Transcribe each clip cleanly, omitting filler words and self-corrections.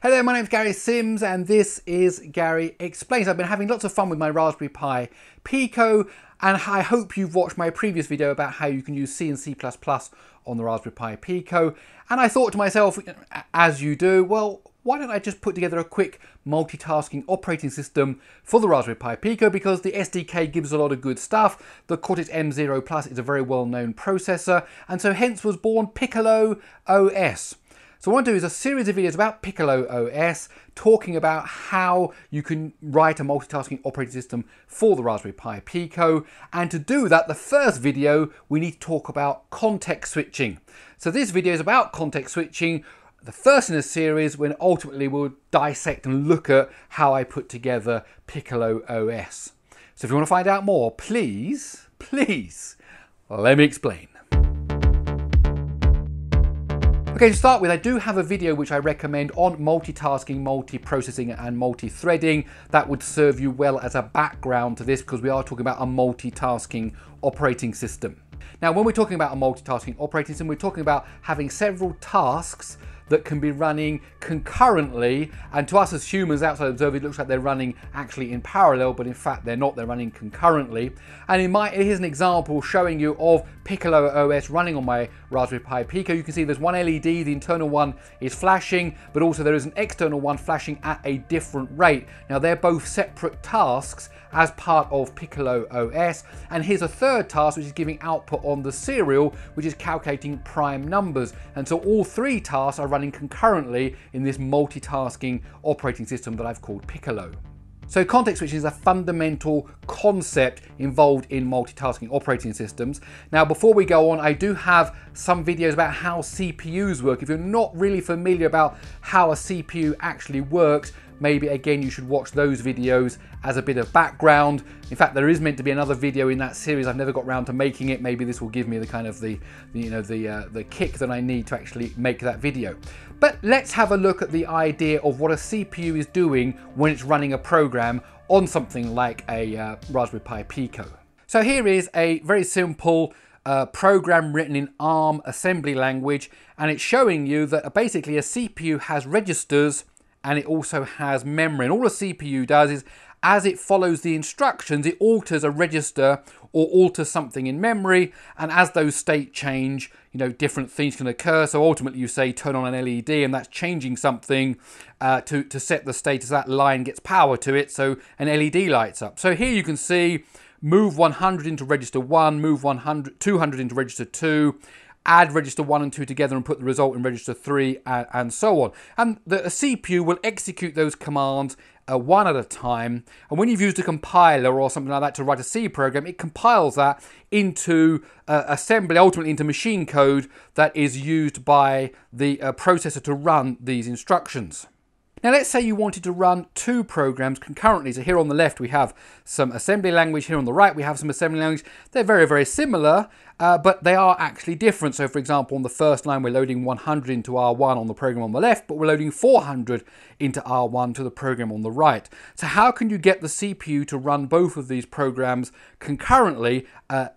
Hello, my name's Gary Sims and this is Gary Explains. I've been having lots of fun with my Raspberry Pi Pico and I hope you've watched my previous video about how you can use C and C++ on the Raspberry Pi Pico. And I thought to myself, as you do, well, why don't I just put together a quick multitasking operating system for the Raspberry Pi Pico, because the SDK gives a lot of good stuff. The Cortex-M0+ is a very well-known processor, and so hence was born Piccolo OS. So what I want to do is a series of videos about Piccolo OS, talking about how you can write a multitasking operating system for the Raspberry Pi Pico. And to do that, the first video, we need to talk about context switching. So this video is about context switching, the first in a series when ultimately we'll dissect and look at how I put together Piccolo OS. So if you want to find out more, please, let me explain. Okay, to start with, I do have a video which I recommend on multitasking, multi-processing and multi-threading. That would serve you well as a background to this, because we are talking about a multitasking operating system. Now, when we're talking about a multitasking operating system, we're talking about having several tasks that can be running concurrently, and to us as humans outside observers, it looks like they're running actually in parallel, but in fact they're not, they're running concurrently. And here's an example showing you of Piccolo OS running on my Raspberry Pi Pico. You can see there's one LED, the internal one is flashing, but also there is an external one flashing at a different rate. Now they're both separate tasks as part of Piccolo OS. And here's a third task which is giving output on the serial, which is calculating prime numbers. And so all three tasks are running concurrently in this multitasking operating system that I've called Piccolo. So context switching is a fundamental concept involved in multitasking operating systems. Now, before we go on, I do have some videos about how CPUs work. If you're not really familiar about how a CPU actually works, maybe again, you should watch those videos as a bit of background. In fact, there is meant to be another video in that series. I've never got around to making it. Maybe this will give me the kind of the kick that I need to actually make that video. But let's have a look at the idea of what a CPU is doing when it's running a program on something like a Raspberry Pi Pico. So here is a very simple program written in ARM assembly language, and it's showing you that basically a CPU has registers and it also has memory. And all a CPU does is, as it follows the instructions, it alters a register or alters something in memory, and as those state change, you know, different things can occur. So ultimately you say turn on an LED, and that's changing something to set the status. That line gets power to it, so an LED lights up. So here you can see move 100 into register 1, move 200 into register 2, add register 1 and 2 together and put the result in register 3, and so on. And the CPU will execute those commands one at a time. And when you've used a compiler or something like that to write a C program, it compiles that into assembly, ultimately into machine code that is used by the processor to run these instructions. Now let's say you wanted to run two programs concurrently. So here on the left we have some assembly language, here on the right we have some assembly language. They're very, very similar, but they are actually different. So for example, on the first line we're loading 100 into R1 on the program on the left, but we're loading 400 into R1 to the program on the right. So how can you get the CPU to run both of these programs concurrently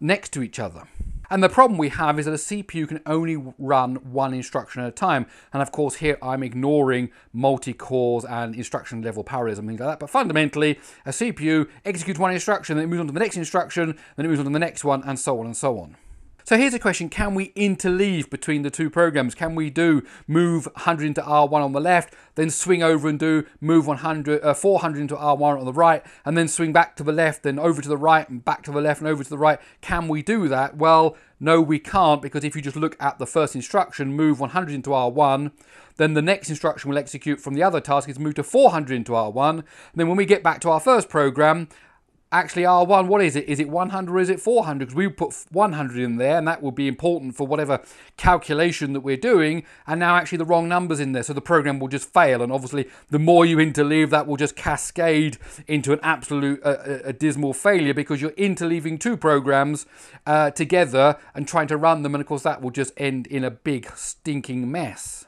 next to each other? And the problem we have is that a CPU can only run one instruction at a time. And of course, here I'm ignoring multi-cores and instruction level parallelism and things like that. But fundamentally, a CPU executes one instruction, then it moves on to the next instruction, then it moves on to the next one, and so on and so on. So here's a question, can we interleave between the two programs? Can we do move 100 into R1 on the left, then swing over and do move 400 into R1 on the right, and then swing back to the left, then over to the right, and back to the left, and over to the right? Can we do that? Well, no, we can't, because if you just look at the first instruction, move 100 into R1, then the next instruction we'll execute from the other task is move to 400 into R1. And then when we get back to our first program, actually R1, what is it? Is it 100 or is it 400? Because we put 100 in there, and that will be important for whatever calculation that we're doing, and now actually the wrong number's in there, so the program will just fail. And obviously the more you interleave, that will just cascade into an absolute dismal failure, because you're interleaving two programs together and trying to run them, and of course that will just end in a big stinking mess.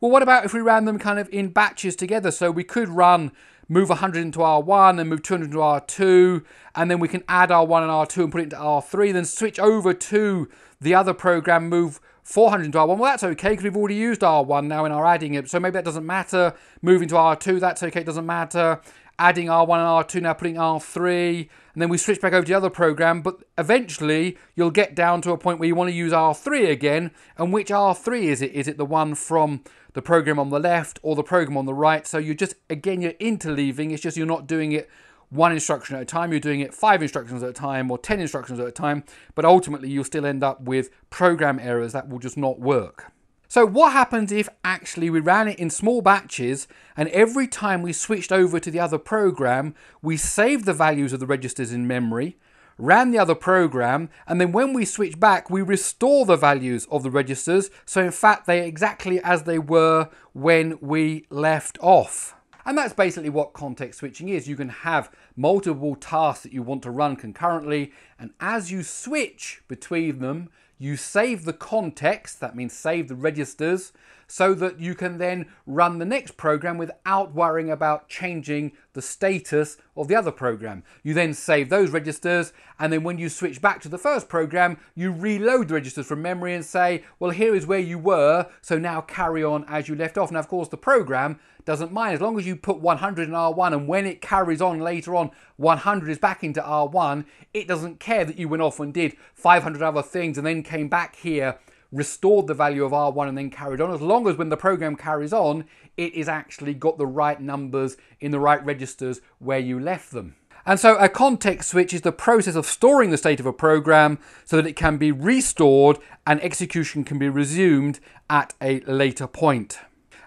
Well, what about if we ran them kind of in batches together? So we could run move 100 into R1 and move 200 into R2, and then we can add R1 and R2 and put it into R3, then switch over to the other program, move 400 to R1. Well, that's okay, because we've already used R1 now in our adding it. So maybe that doesn't matter. Moving to R2, that's okay, it doesn't matter. Adding R1 and R2, now putting R3, and then we switch back over to the other program, but eventually you'll get down to a point where you want to use R3 again, and which R3 is it? Is it the one from the program on the left or the program on the right? So you're just, again, you're interleaving, it's just you're not doing it one instruction at a time, you're doing it 5 instructions at a time or 10 instructions at a time, but ultimately you'll still end up with program errors that will just not work. So what happens if actually we ran it in small batches and every time we switched over to the other program, we saved the values of the registers in memory, ran the other program, and then when we switch back, we restore the values of the registers. So in fact, they're exactly as they were when we left off. And that's basically what context switching is. You can have multiple tasks that you want to run concurrently, and as you switch between them, you save the context, that means save the registers, so that you can then run the next program without worrying about changing the status of the other program. You then save those registers, and then when you switch back to the first program, you reload the registers from memory and say, well, here is where you were, so now carry on as you left off. Now, of course, the program doesn't mind. As long as you put 100 in R1, and when it carries on later on, 100 is back into R1, it doesn't care that you went off and did 500 other things and then came back here, restored the value of R1 and then carried on, as long as when the program carries on, it is actually got the right numbers in the right registers where you left them. And so a context switch is the process of storing the state of a program so that it can be restored and execution can be resumed at a later point.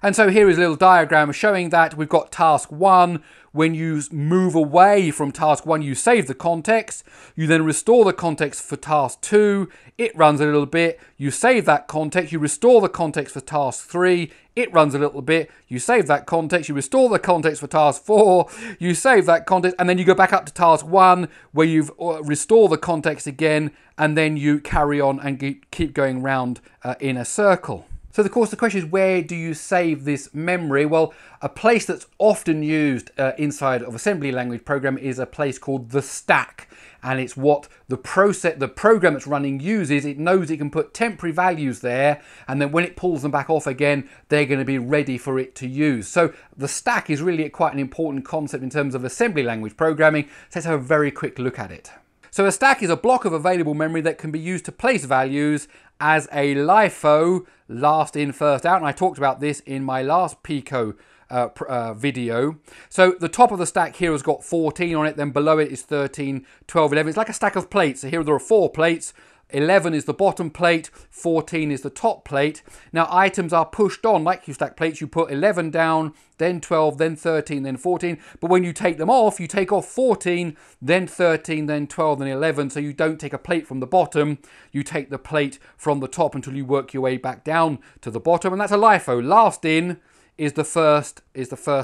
And so here is a little diagram showing that we've got task one. When you move away from task one, you save the context. You then restore the context for task two. It runs a little bit. You save that context. You restore the context for task three. It runs a little bit. You save that context. You restore the context for task four. You save that context. And then you go back up to task one where you've restored the context again. And then you carry on and keep going round in a circle. So of course the question is, where do you save this memory? Well, a place that's often used inside of assembly language program is a place called the stack. And it's what the program that's running uses. It knows it can put temporary values there, and then when it pulls them back off again, they're going to be ready for it to use. So the stack is really quite an important concept in terms of assembly language programming. So let's have a very quick look at it. So a stack is a block of available memory that can be used to place values as a LIFO, last in, first out. And I talked about this in my last Pico video. So the top of the stack here has got 14 on it, then below it is 13, 12, 11. It's like a stack of plates. So here there are 4 plates. 11 is the bottom plate, 14 is the top plate. Now items are pushed on, like you stack plates, you put 11 down, then 12, then 13, then 14. But when you take them off, you take off 14, then 13, then 12, then 11. So you don't take a plate from the bottom, you take the plate from the top until you work your way back down to the bottom. And that's a LIFO, last in is the first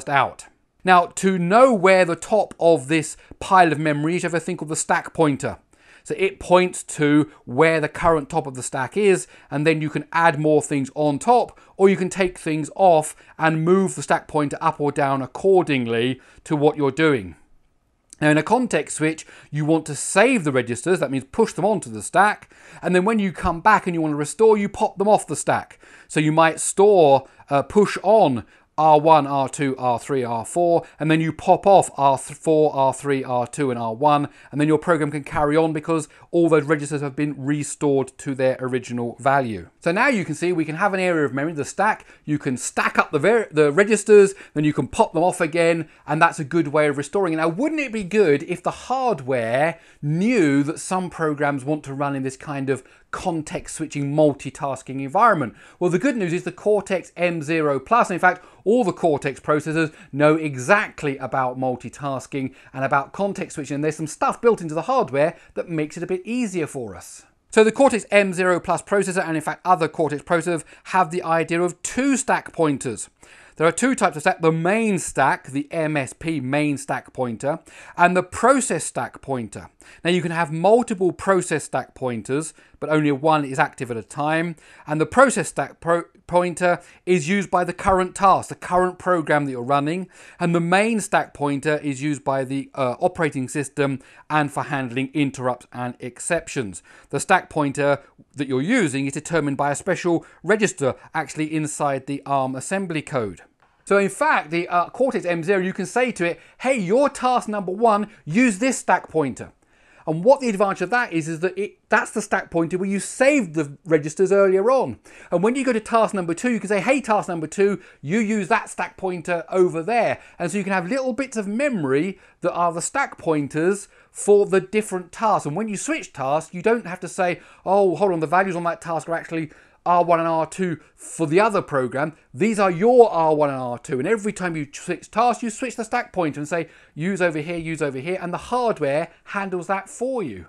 out. Now to know where the top of this pile of memory is, you have a thing called the stack pointer. So it points to where the current top of the stack is, and then you can add more things on top, or you can take things off and move the stack pointer up or down accordingly to what you're doing. Now in a context switch, you want to save the registers, that means push them onto the stack, and then when you come back and you want to restore, you pop them off the stack. So you might store, push on R1, R2, R3, R4, and then you pop off R4, R3, R2, and R1, and then your program can carry on because all those registers have been restored to their original value. So now you can see we can have an area of memory, the stack, you can stack up the registers, then you can pop them off again, and that's a good way of restoring it. Now, wouldn't it be good if the hardware knew that some programs want to run in this kind of context switching multitasking environment? Well, the good news is the Cortex-M0+, and in fact, all the Cortex processors know exactly about multitasking and about context switching, and there's some stuff built into the hardware that makes it a bit easier for us. So the Cortex-M0+ processor, and in fact other Cortex processors, have the idea of 2 stack pointers. There are 2 types of stack, the main stack, the MSP main stack pointer, and the process stack pointer. Now you can have multiple process stack pointers, but only one is active at a time. And the process stack pointer is used by the current task, the current program that you're running, and the main stack pointer is used by the operating system and for handling interrupts and exceptions. The stack pointer that you're using is determined by a special register actually inside the ARM assembly code. So in fact, the Cortex-M0, you can say to it, hey, your task number one, use this stack pointer. And what the advantage of that is that's the stack pointer where you saved the registers earlier on. And when you go to task number two, you can say, hey, task number two, you use that stack pointer over there. And so you can have little bits of memory that are the stack pointers for the different tasks. And when you switch tasks, you don't have to say, oh, hold on, the values on that task are actually R1 and R2 for the other program. These are your R1 and R2. And every time you switch tasks, you switch the stack pointer and say, use over here, and the hardware handles that for you.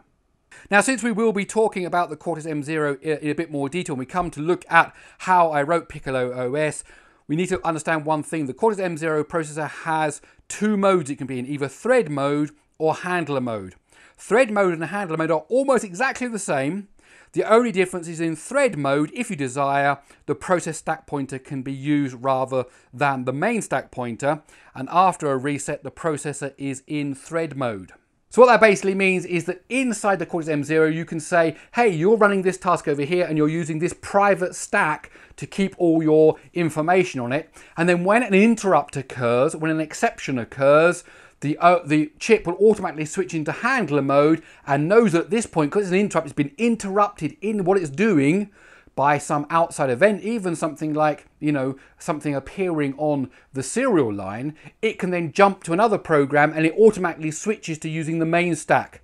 Now, since we will be talking about the Cortex-M0 in a bit more detail, and we come to look at how I wrote Piccolo OS, we need to understand one thing. The Cortex-M0 processor has two modes it can be in, either thread mode or handler mode. Thread mode and handler mode are almost exactly the same. The only difference is in thread mode, if you desire, the process stack pointer can be used rather than the main stack pointer. And after a reset, the processor is in thread mode. So what that basically means is that inside the Cortex-M0, you can say, hey, you're running this task over here and you're using this private stack to keep all your information on it. And then when an interrupt occurs, when an exception occurs, the chip will automatically switch into handler mode and knows that at this point, because it's an interrupt, it's been interrupted in what it's doing by some outside event, even something like, you know, something appearing on the serial line. It can then jump to another program and it automatically switches to using the main stack.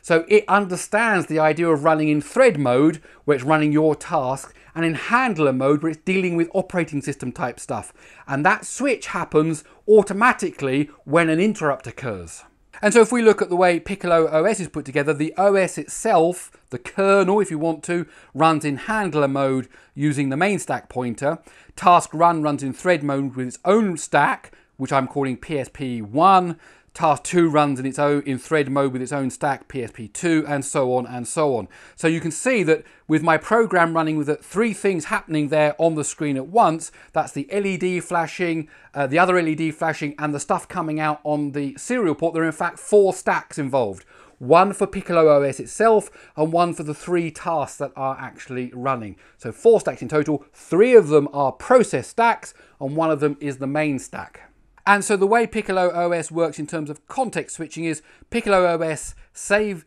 So it understands the idea of running in thread mode, where it's running your task, and in handler mode, where it's dealing with operating system type stuff. And that switch happens automatically when an interrupt occurs. And so if we look at the way Piccolo OS is put together, the OS itself, the kernel, if you want to, runs in handler mode using the main stack pointer. Task run runs in thread mode with its own stack, which I'm calling PSP1. Task 2 runs in thread mode with its own stack, PSP2, and so on and so on. So you can see that with my program running with three things happening there on the screen at once, that's the LED flashing, the other LED flashing, and the stuff coming out on the serial port. There are in fact four stacks involved. One for Piccolo OS itself, and one for the three tasks that are actually running. So four stacks in total, three of them are process stacks, and one of them is the main stack. And so the way Piccolo OS works in terms of context switching is Piccolo OS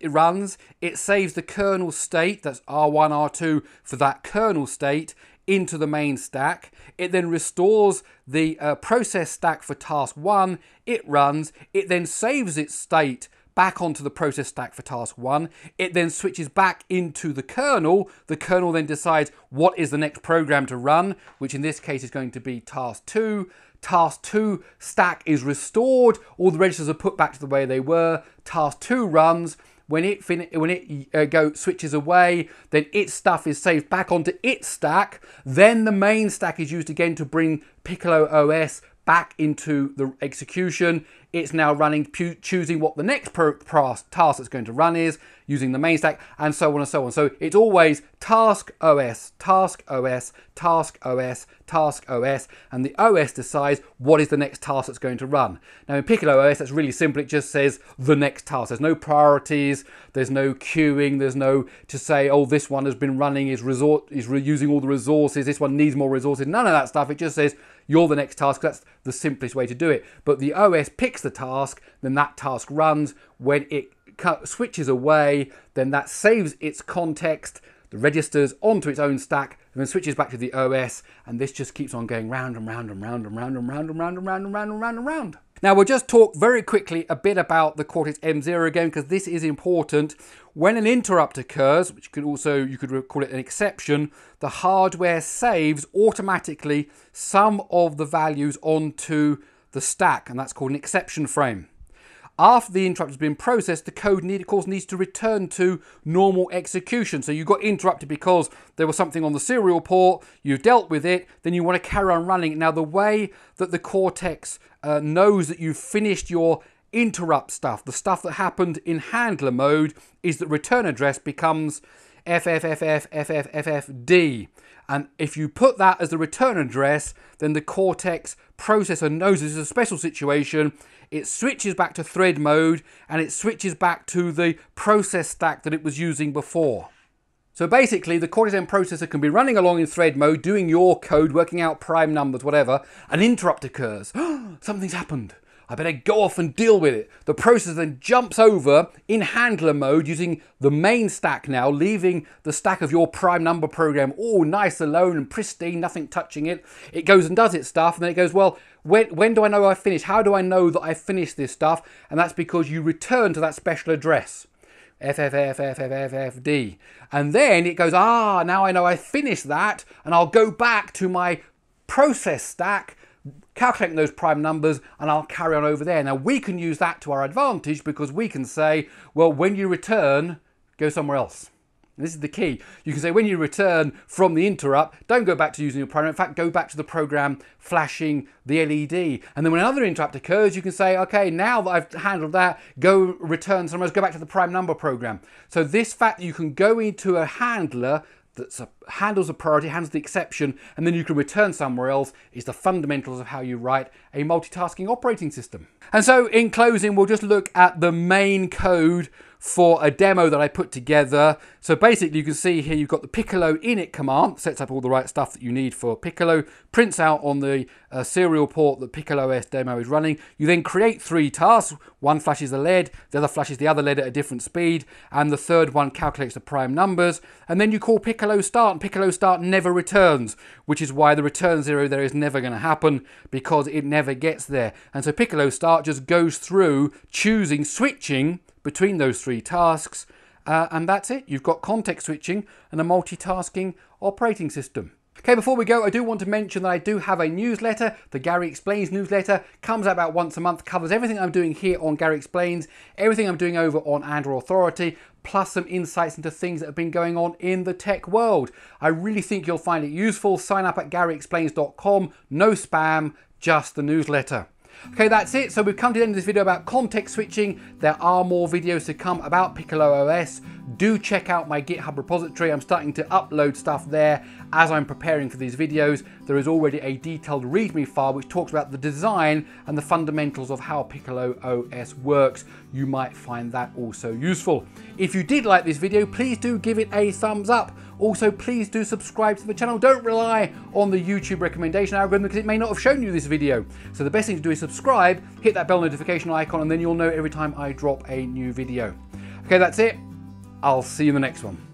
runs, it saves the kernel state, that's R1, R2 for that kernel state, into the main stack. It then restores the process stack for task one, it runs, it then saves its state back onto the process stack for task one. It then switches back into the kernel then decides what is the next program to run, which in this case is going to be task two. Task two stack is restored, all the registers are put back to the way they were. Task two runs, when it switches away, then its stuff is saved back onto its stack, then the main stack is used again to bring Piccolo OS back into the execution. It's now running, choosing what the next task that's going to run is, using the main stack, and so on and so on. So it's always task OS, task OS, task OS, task OS, and the OS decides what is the next task that's going to run. Now in Piccolo OS, that's really simple. It just says the next task. There's no priorities, there's no queuing, there's no to say, oh, this one has been running, is using all the resources, this one needs more resources, none of that stuff. It just says, you're the next task. That's the simplest way to do it. But the OS picks the task, then that task runs. When it switches away, then that saves its context, the registers onto its own stack, and then switches back to the OS. And this just keeps on going round and round and round and round and round and round and round and round and round and round. Now we'll just talk very quickly a bit about the Cortex-M0 again, because this is important. When an interrupt occurs, which could also, you could call it an exception, the hardware saves automatically some of the values onto the stack, and that's called an exception frame. After the interrupt has been processed, the code of course needs to return to normal execution. So you got interrupted because there was something on the serial port, you dealt with it, then you want to carry on running. Now the way that the Cortex knows that you've finished your interrupt stuff, the stuff that happened in handler mode, is that return address becomes FFFFFFFD. And if you put that as the return address, then the Cortex processor knows this is a special situation. It switches back to thread mode and it switches back to the process stack that it was using before. So basically, the Cortex-M processor can be running along in thread mode, doing your code, working out prime numbers, whatever. An interrupt occurs. Something's happened. I better go off and deal with it. The processor then jumps over in handler mode using the main stack now, leaving the stack of your prime number program all nice, alone and pristine, nothing touching it. It goes and does its stuff, and then it goes, well, when do I know I finished? How do I know that I finished this stuff? And that's because you return to that special address. FFFFFFFD. And then it goes, ah, now I know I finished that, and I'll go back to my process stack, calculating those prime numbers, and I'll carry on over there. Now we can use that to our advantage because we can say, well, when you return, go somewhere else. And this is the key. You can say when you return from the interrupt, don't go back to using your program. In fact, go back to the program flashing the LED. And then when another interrupt occurs, you can say, okay, now that I've handled that, go return somewhere else, go back to the prime number program. So this fact that you can go into a handler that handles a priority, handles the exception, and then you can return somewhere else is the fundamentals of how you write a multitasking operating system. And so in closing, we'll just look at the main code for a demo that I put together. So basically you can see here you've got the Piccolo init command, sets up all the right stuff that you need for Piccolo, prints out on the serial port that Piccolo OS demo is running. You then create three tasks. One flashes the LED, the other flashes the other LED at a different speed, and the third one calculates the prime numbers. And then you call Piccolo start, and Piccolo start never returns, which is why the return zero there is never going to happen, because it never gets there. And so Piccolo start just goes through choosing, switching between those three tasks, and that's it. You've got context switching and a multitasking operating system. Okay, before we go, I do want to mention that I do have a newsletter. The Gary Explains newsletter comes out about once a month, covers everything I'm doing here on Gary Explains, everything I'm doing over on Android Authority, plus some insights into things that have been going on in the tech world. I really think you'll find it useful. Sign up at GaryExplains.com. No spam, just the newsletter. Okay, that's it. So we've come to the end of this video about context switching. There are more videos to come about Piccolo OS. Do check out my GitHub repository. I'm starting to upload stuff there as I'm preparing for these videos. There is already a detailed README file which talks about the design and the fundamentals of how Piccolo OS works. You might find that also useful. If you did like this video, please do give it a thumbs up. Also, please do subscribe to the channel. Don't rely on the YouTube recommendation algorithm because it may not have shown you this video. So the best thing to do is subscribe, hit that bell notification icon, and then you'll know every time I drop a new video. Okay, that's it. I'll see you in the next one.